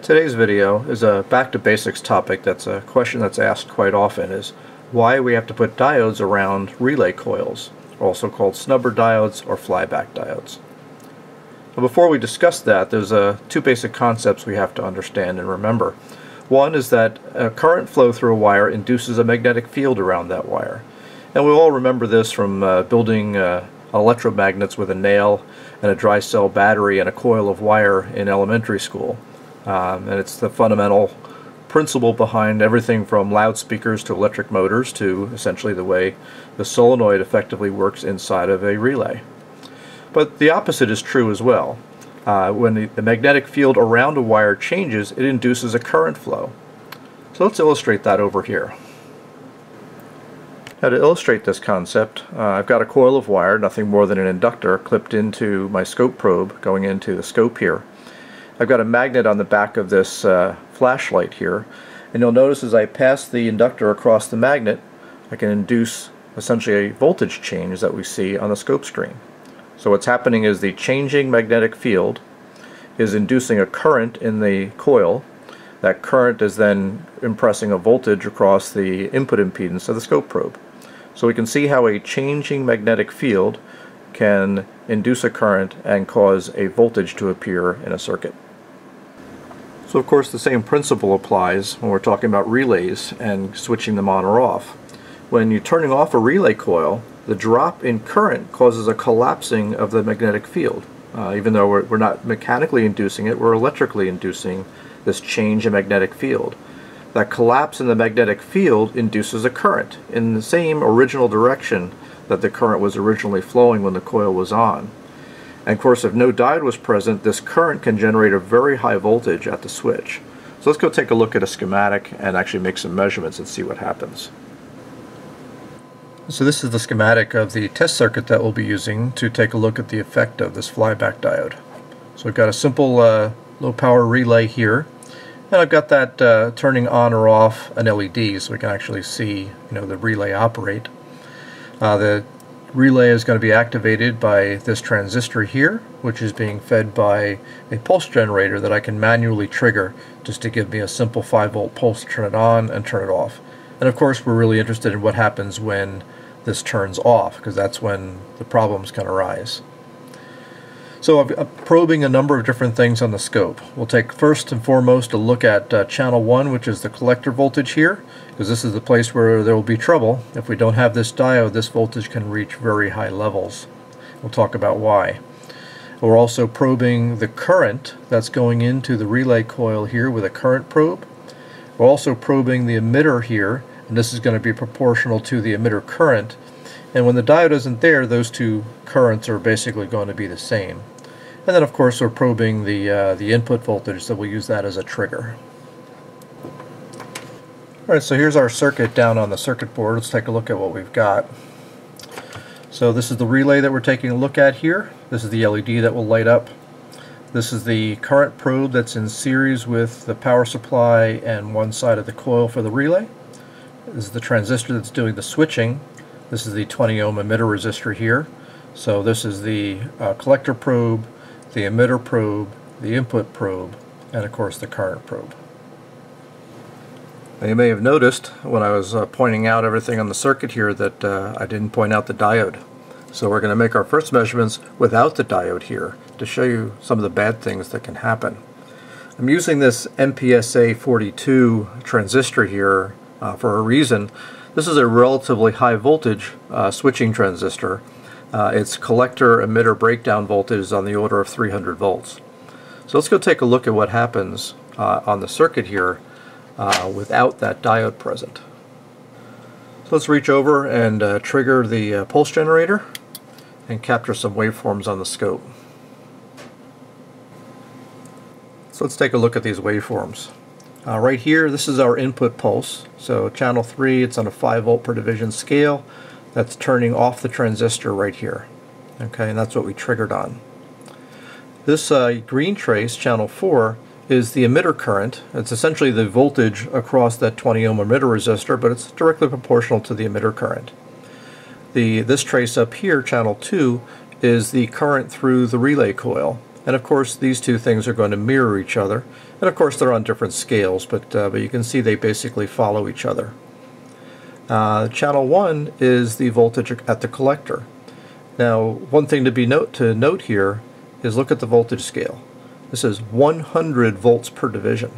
Today's video is a back to basics topic. That's a question that's asked quite often, is why we have to put diodes around relay coils, also called snubber diodes or flyback diodes. Now, before we discuss that, there's two basic concepts we have to understand and remember. One is that a current flow through a wire induces a magnetic field around that wire. And we all remember this from building electromagnets with a nail and a dry cell battery and a coil of wire in elementary school. And it's the fundamental principle behind everything from loudspeakers to electric motors to essentially the way the solenoid effectively works inside of a relay. But the opposite is true as well. When the magnetic field around a wire changes, it induces a current flow. So let's illustrate that over here. Now, to illustrate this concept, I've got a coil of wire, nothing more than an inductor, clipped into my scope probe, going into the scope here. I've got a magnet on the back of this flashlight here, and you'll notice as I pass the inductor across the magnet, I can induce essentially a voltage change that we see on the scope screen. So what's happening is the changing magnetic field is inducing a current in the coil. That current is then impressing a voltage across the input impedance of the scope probe. So we can see how a changing magnetic field can induce a current and cause a voltage to appear in a circuit. So of course the same principle applies when we're talking about relays and switching them on or off. When you're turning off a relay coil, the drop in current causes a collapsing of the magnetic field. Even though we're not mechanically inducing it, we're electrically inducing this change in magnetic field. That collapse in the magnetic field induces a current in the same original direction that the current was originally flowing when the coil was on. And of course, if no diode was present, this current can generate a very high voltage at the switch. So let's go take a look at a schematic and actually make some measurements and see what happens. So this is the schematic of the test circuit that we'll be using to take a look at the effect of this flyback diode. So we've got a simple low power relay here, and I've got that turning on or off an LED so we can actually see, you know, the relay operate. The relay is going to be activated by this transistor here, which is being fed by a pulse generator that I can manually trigger just to give me a simple 5-volt pulse to turn it on and turn it off. And of course we're really interested in what happens when this turns off, because that's when the problems can arise. So I'm probing a number of different things on the scope. We'll take first and foremost a look at channel 1, which is the collector voltage here, because this is the place where there will be trouble. If we don't have this diode, this voltage can reach very high levels. We'll talk about why. We're also probing the current that's going into the relay coil here with a current probe. We're also probing the emitter here, and this is going to be proportional to the emitter current. And when the diode isn't there, those two currents are basically going to be the same. And then of course we're probing the input voltage, so we'll use that as a trigger. Alright, so here's our circuit down on the circuit board. Let's take a look at what we've got. So this is the relay that we're taking a look at here. This is the LED that will light up. This is the current probe that's in series with the power supply and one side of the coil for the relay. This is the transistor that's doing the switching. This is the 20 ohm emitter resistor here. So this is the collector probe, the emitter probe, the input probe, and of course the current probe. Now, you may have noticed when I was pointing out everything on the circuit here that I didn't point out the diode. So we're going to make our first measurements without the diode here to show you some of the bad things that can happen. I'm using this MPSA42 transistor here for a reason. This is a relatively high voltage switching transistor. Its collector emitter breakdown voltage is on the order of 300 volts. So let's go take a look at what happens on the circuit here without that diode present. So let's reach over and trigger the pulse generator and capture some waveforms on the scope. So let's take a look at these waveforms. Right here, this is our input pulse. So channel 3, it's on a 5 volt per division scale. That's turning off the transistor right here. Okay, and that's what we triggered on. This green trace, channel 4, is the emitter current. It's essentially the voltage across that 20 ohm emitter resistor, but it's directly proportional to the emitter current. This trace up here, channel 2, is the current through the relay coil. And of course these two things are going to mirror each other, and of course they're on different scales, but you can see they basically follow each other. Channel 1 is the voltage at the collector. Now one thing to note here is look at the voltage scale. This is 100 volts per division.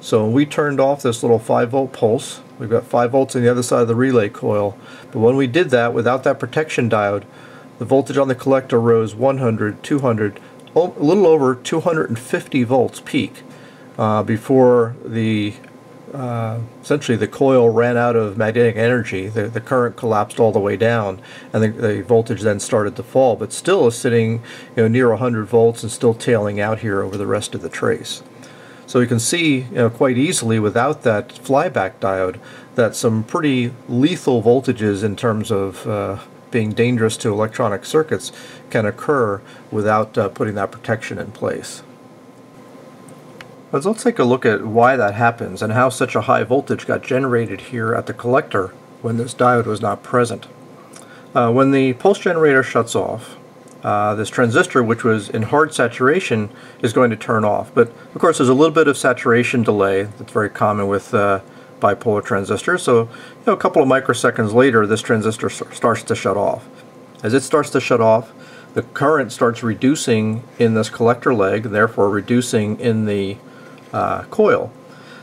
So when we turned off this little 5 volt pulse, we've got 5 volts on the other side of the relay coil, but when we did that without that protection diode, the voltage on the collector rose 100, 200, a little over 250 volts peak before the essentially the coil ran out of magnetic energy. The current collapsed all the way down, and the voltage then started to fall, but still is sitting near 100 volts and still tailing out here over the rest of the trace. So you can see quite easily without that flyback diode that some pretty lethal voltages in terms of being dangerous to electronic circuits can occur without putting that protection in place. Let's take a look at why that happens and how such a high voltage got generated here at the collector when this diode was not present. When the pulse generator shuts off, this transistor, which was in hard saturation, is going to turn off. But of course there's a little bit of saturation delay that's very common with bipolar transistors, so a couple of microseconds later this transistor starts to shut off. As it starts to shut off, the current starts reducing in this collector leg, and therefore reducing in the coil.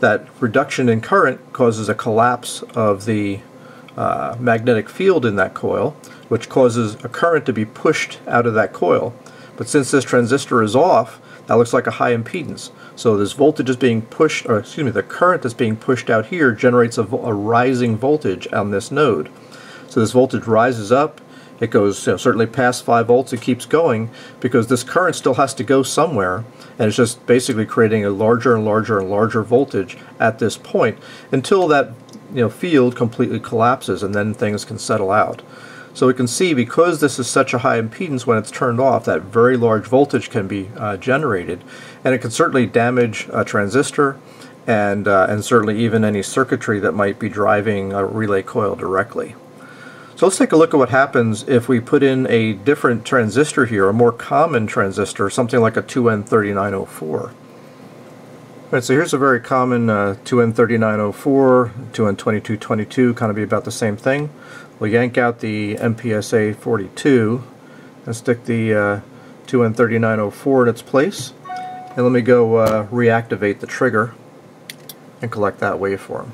That reduction in current causes a collapse of the magnetic field in that coil, which causes a current to be pushed out of that coil. But since this transistor is off, that looks like a high impedance. So this voltage is being pushed, or excuse me, the current that's being pushed out here generates a rising voltage on this node. So this voltage rises up. It goes certainly past 5 volts. It keeps going because this current still has to go somewhere, and it's just basically creating a larger and larger and larger voltage at this point until that field completely collapses, and then things can settle out. So we can see, because this is such a high impedance when it's turned off, that very large voltage can be generated, and it can certainly damage a transistor and certainly even any circuitry that might be driving a relay coil directly. So let's take a look at what happens if we put in a different transistor here, a more common transistor, something like a 2N3904. All right, so here's a very common 2N3904, 2N2222, kind of be about the same thing. We'll yank out the MPSA42 and stick the 2N3904 in its place. And let me go reactivate the trigger and collect that waveform.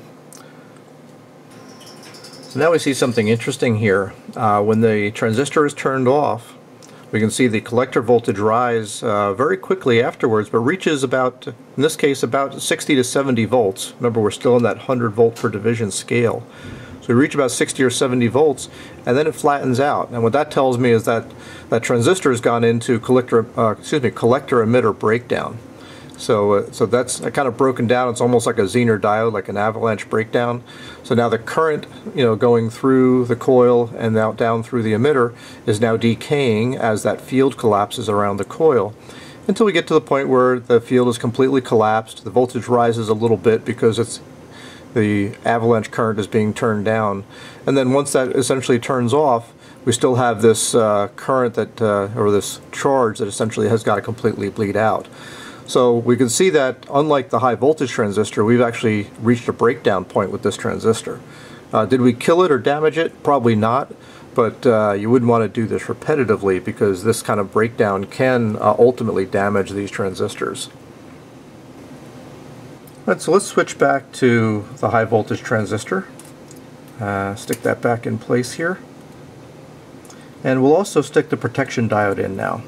So now we see something interesting here. When the transistor is turned off, we can see the collector voltage rise very quickly afterwards, but reaches about, in this case, about 60 to 70 volts. Remember, we're still in that 100 volt per division scale. So we reach about 60 or 70 volts, and then it flattens out. And what that tells me is that that transistor has gone into collector-emitter breakdown. So that's kind of broken down. It's almost like a Zener diode, like an avalanche breakdown. So now the current, going through the coil and out down through the emitter is now decaying as that field collapses around the coil, until we get to the point where the field is completely collapsed. The voltage rises a little bit because it's the avalanche current is being turned down. And then once that essentially turns off, we still have this current that, or this charge that essentially has got to completely bleed out. So we can see that, unlike the high voltage transistor, we've actually reached a breakdown point with this transistor. Did we kill it or damage it? Probably not, but you wouldn't want to do this repetitively, because this kind of breakdown can ultimately damage these transistors. All right, so let's switch back to the high voltage transistor. Stick that back in place here. And we'll also stick the protection diode in now.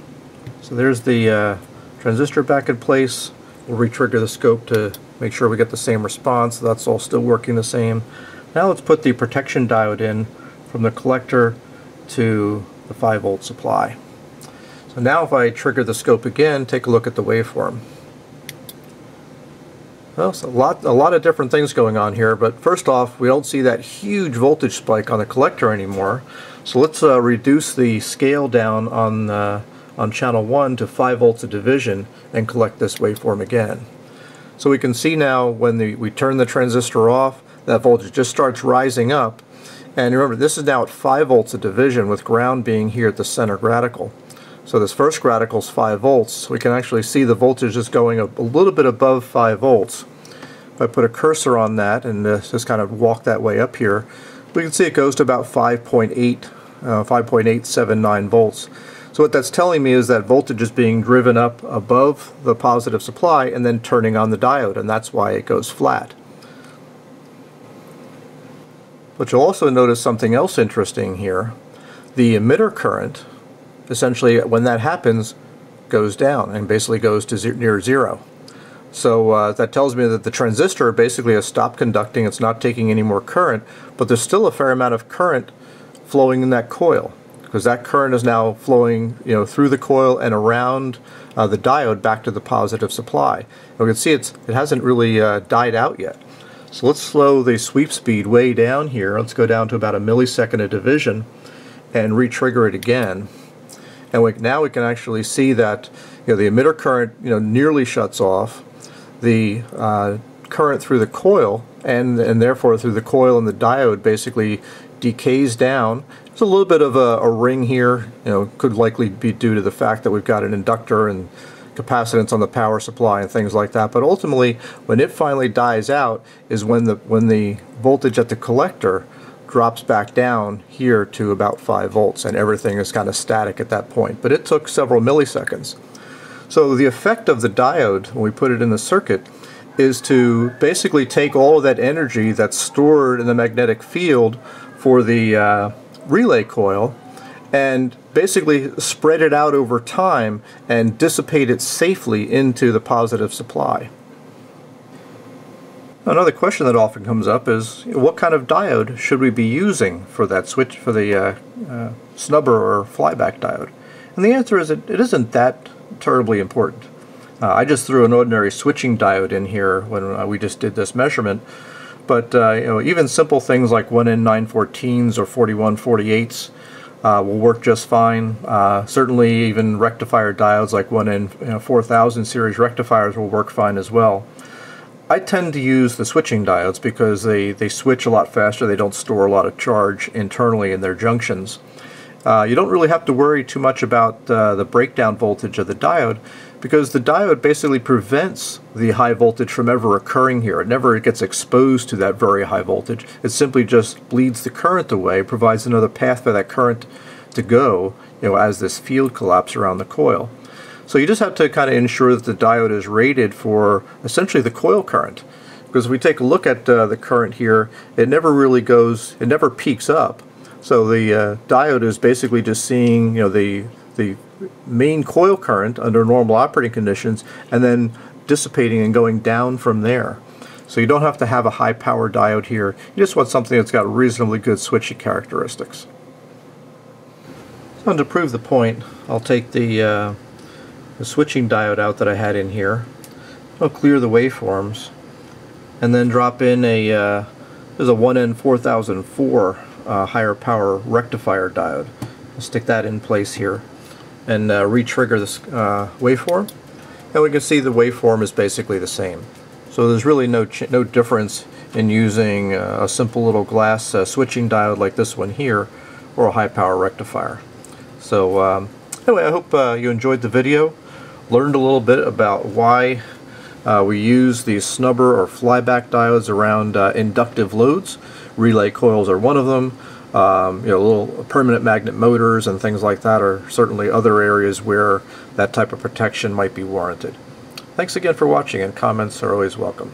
So there's the transistor back in place. We'll re-trigger the scope to make sure we get the same response. That's all still working the same. Now let's put the protection diode in from the collector to the 5 volt supply. So now if I trigger the scope again, take a look at the waveform. Well, so a lot of different things going on here, but first off, we don't see that huge voltage spike on the collector anymore. So let's reduce the scale down on channel 1 to 5 volts a division and collect this waveform again. So we can see now when we turn the transistor off, that voltage just starts rising up. And remember, this is now at 5 volts a division, with ground being here at the center radical. So this first radical is 5 volts. So we can actually see the voltage is going a little bit above 5 volts. If I put a cursor on that and just kind of walk that way up here, we can see it goes to about 5.879 volts. So what that's telling me is that voltage is being driven up above the positive supply and then turning on the diode, and that's why it goes flat. But you'll also notice something else interesting here. The emitter current, essentially when that happens, goes down and basically goes to near zero. So that tells me that the transistor basically has stopped conducting, it's not taking any more current, but there's still a fair amount of current flowing in that coil, because that current is now flowing, you know, through the coil and around the diode back to the positive supply. And we can see it hasn't really died out yet. So let's slow the sweep speed way down here. Let's go down to about a millisecond a division and re-trigger it again. And now we can actually see that, you know, the emitter current, you know, nearly shuts off. The current through the coil and therefore through the coil and the diode basically decays down. There's a little bit of a ring here, you know, could likely be due to the fact that we've got an inductor and capacitance on the power supply and things like that. But ultimately, when it finally dies out is when the voltage at the collector drops back down here to about 5 volts, and everything is kind of static at that point. But it took several milliseconds. So the effect of the diode, when we put it in the circuit, is to basically take all of that energy that's stored in the magnetic field for the relay coil and basically spread it out over time and dissipate it safely into the positive supply. Another question that often comes up is, what kind of diode should we be using for that switch, for the snubber or flyback diode? And the answer is it isn't that terribly important. I just threw an ordinary switching diode in here when we just did this measurement. But you know, even simple things like 1N914s or 4148s will work just fine. Certainly even rectifier diodes like 1N4000 series rectifiers will work fine as well. I tend to use the switching diodes because they switch a lot faster, they don't store a lot of charge internally in their junctions. You don't really have to worry too much about the breakdown voltage of the diode, because the diode basically prevents the high voltage from ever occurring here. It never gets exposed to that very high voltage. It simply just bleeds the current away, provides another path for that current to go, you know, as this field collapses around the coil. So you just have to kind of ensure that the diode is rated for essentially the coil current. Because if we take a look at the current here, it never really goes, it never peaks up. So the diode is basically just seeing, you know, the main coil current under normal operating conditions and then dissipating and going down from there. So you don't have to have a high power diode here. You just want something that's got reasonably good switching characteristics. So to prove the point, I'll take the switching diode out that I had in here. I'll clear the waveforms and then drop in a there's a 1N4004 higher power rectifier diode. I'll stick that in place here and re-trigger this waveform, and we can see the waveform is basically the same. So there's really no difference in using a simple little glass switching diode like this one here or a high power rectifier. So anyway, I hope you enjoyed the video, learned a little bit about why we use these snubber or flyback diodes around inductive loads. Relay coils are one of them. You know, little permanent magnet motors and things like that are certainly other areas where that type of protection might be warranted. Thanks again for watching, and comments are always welcome.